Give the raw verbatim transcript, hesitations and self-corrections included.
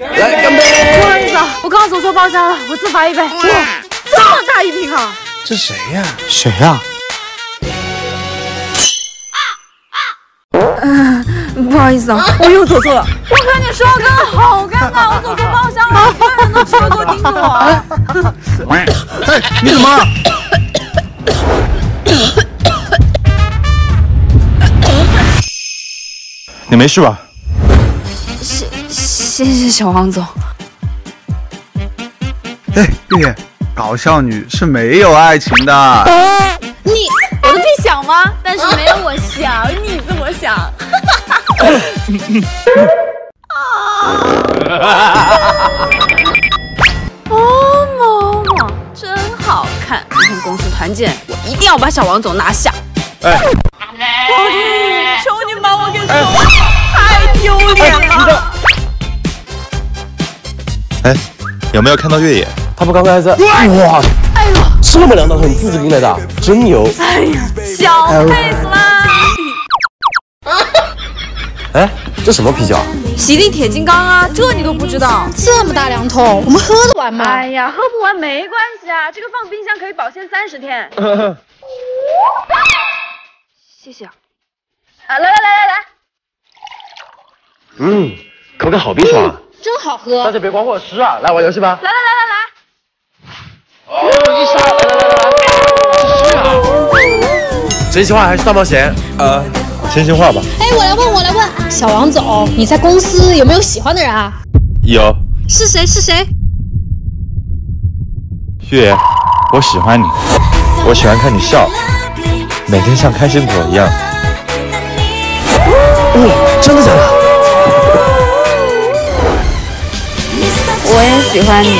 来干杯！不好意思啊，我刚刚走错包厢了，我自罚一杯。哇，这么大一瓶啊！这谁呀？谁呀？嗯，不好意思啊，我又走错了。我跟你说，真的好尴尬，我走错包厢了，所有人都吃了都盯着我。哎，你怎么了？你没事吧？ 谢谢小王总。哎，月月，搞笑女是没有爱情的。哎、你我的屁想吗？但是没有我想，你怎么想？啊！哦，某某真好看！今天公司团建，我一定要把小王总拿下。哎，老弟，求你把我给收了，太丢脸了。 哎，有没有看到月野？他不刚才在……哇！哎呦，这么凉的水你自己拎来的，真牛！哎呀，小佩子啦！哎，这什么啤酒？喜力铁金刚啊，这你都不知道？这么大两桶，我们喝得完吗？哎呀，喝不完没关系啊，这个放冰箱可以保鲜三十天。呃、谢谢啊！啊，来来来来来，嗯，口感好冰爽啊！嗯 真好喝！大家别管我吃啊，来玩游戏吧！来来来来来！哦，一杀！来来来来！是啊！真心话还是大冒险？呃，真心话吧。哎，我来问，我来问，小王总，你在公司有没有喜欢的人啊？有。是谁？是谁？月言，我喜欢你，我喜欢看你笑，每天像开心果一样。哦，真的假的？ 我也喜欢你。